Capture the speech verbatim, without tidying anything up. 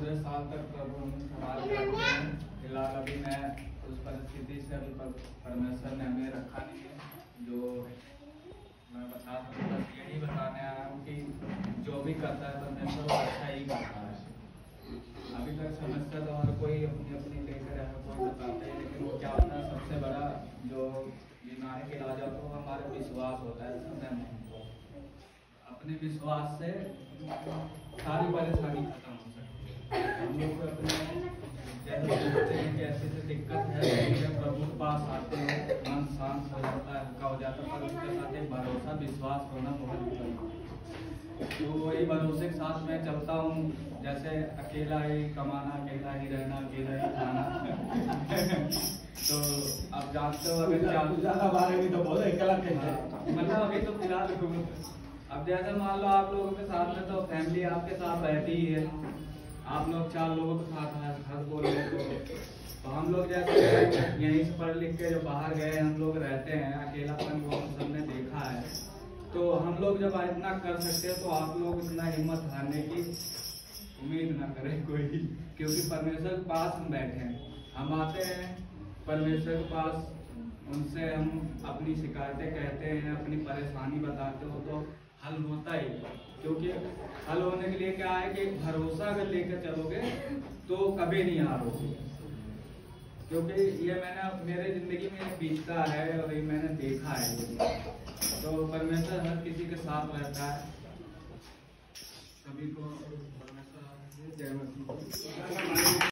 पूरे साल तक प्रभु हम संभाल रहे हैं। फिलहाल अभी मैं उस परिस्थिति से अभी परमेश्वर ने हमें रखा नहीं है जो मैं बता सकता हूँ। बस यही बताने आया हूँ कि जो भी करता है परमेश्वर अच्छा ही करता है। अभी तक समस्या तो हर कोई अपनी अपनी लेकर हर कोई बताते हैं, लेकिन वो क्या होता है सबसे बड़ा जो बीमारी के इलाज होता है हमारा विश्वास होता है। समय में अपने विश्वास से सारी परेशानी खत्म हो सकती है। हम लोग को अपने जैसे सोचते हैं कि ऐसे से दिक्कत है, जब प्रभु के पास आते हैं मन शांत हो जाता है, हल्का हो जाता है। पर उसके साथ एक भरोसा विश्वास होना बहुत जरूरी है। तो वही भरोसे के साथ मैं चलता हूँ। जैसे अकेला ही कमाना, अकेला ही रहना, अकेला ही खाना तो आप जानते हो अभी ज़्यादा बारे में तो बहुत अकेला कहते हैं, मतलब अभी तो फिलहाल अब जैसे मान लो आप लोगों के साथ में तो फैमिली आपके साथ बैठी ही है, आप लोग चार लोगों के साथ हैं हर बोल रहे। तो हम लोग जैसे यहीं से पढ़ लिख के जो बाहर गए हम लोग रहते हैं, अकेलापन को हम सबने देखा है। तो हम लोग जब इतना कर सकते हैं तो आप लोग इतना हिम्मत हारने की उम्मीद ना करें कोई, क्योंकि परमेश्वर के पास हम बैठे हैं। हम आते हैं परमेश्वर के पास, उनसे हम अपनी शिकायतें कहते हैं, अपनी परेशानी बताते हो तो हल होता ही। क्योंकि हल होने के लिए क्या है कि भरोसा अगर लेकर चलोगे तो कभी नहीं हार होगी। क्योंकि ये मैंने मेरे ज़िंदगी में बीतता है और ये मैंने देखा है। तो परमेश्वर हर किसी के साथ रहता है। सभी को परमेश्वर जय मसीह।